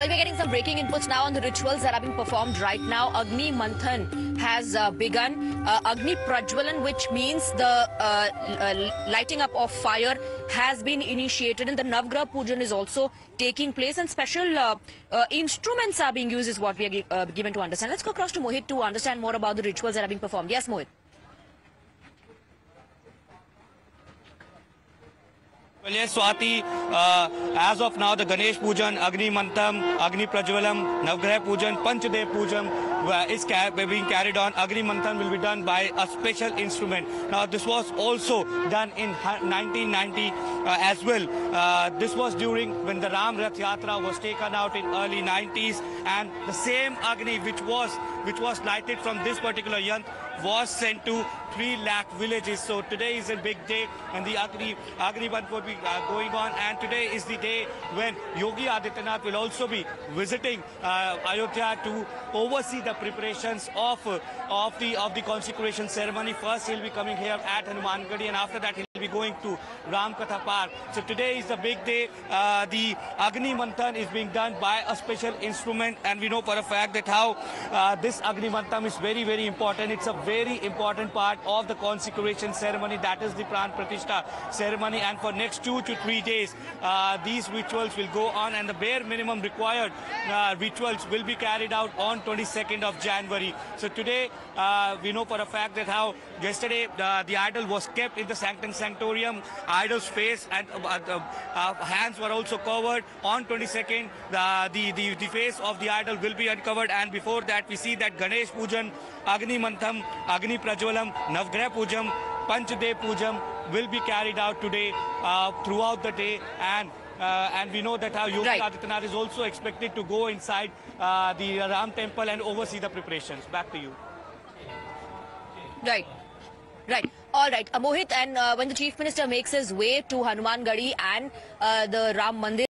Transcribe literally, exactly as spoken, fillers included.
Well, we're getting some breaking inputs now on the rituals that are being performed right now. Agni Manthan has uh, begun. Uh, Agni Prajwalan, which means the uh, uh, lighting up of fire, has been initiated. And the Navgrah Pujan is also taking place. And special uh, uh, instruments are being used is what we are uh, given to understand. Let's go across to Mohit to understand more about the rituals that are being performed. Yes, Mohit. Well, yes, Swati, uh, as of now, the Ganesh Poojan, Agni Manthan, Agni Prajwalam, Navgrah Pujan, Panchadev Poojan is ca being carried on. Agni Manthan will be done by a special instrument. Now, this was also done in nineteen ninety uh, as well. Uh, this was during when the Ramrath Yatra was taken out in early nineties, and the same Agni which was which was lighted from this particular yantra was sent to three lakh villages. So today is a big day, and the Agni, Agni Manthan will be uh, going on. And today is the day when Yogi Adityanath will also be visiting uh, Ayodhya to oversee the preparations of, uh, of, the, of the consecration ceremony. First, he'll be coming here at Hanuman Gadi, and after that, he'll be going to Ramkatha Park. So today is a big day. Uh, the Agni Manthan is being done by a special instrument, and we know for a fact that how uh, this Agni Manthan is very, very important. It's a very important part of the consecration ceremony, that is the Pran Pratishtha ceremony, and for next two to three days, uh, these rituals will go on, and the bare minimum required uh, rituals will be carried out on twenty-second of January. So today, uh, we know for a fact that how yesterday uh, the idol was kept in the sanctum sanctum Sanctorium, idol's face and uh, uh, uh, hands were also covered. On twenty-second, uh, the, the, the face of the idol will be uncovered, and before that we see that Ganesh Pujan, Agni Manthan, Agni Prajwalam, Navgrah Pujan, Panchadev Pujan will be carried out today uh, throughout the day, and Uh, and we know that how Yogi right. Adityanath is also expected to go inside uh, the Ram temple and oversee the preparations. Back to you. Right. Right. All right, uh, Mohit, and uh, when the Chief Minister makes his way to Hanuman Gadi and uh, the Ram Mandir,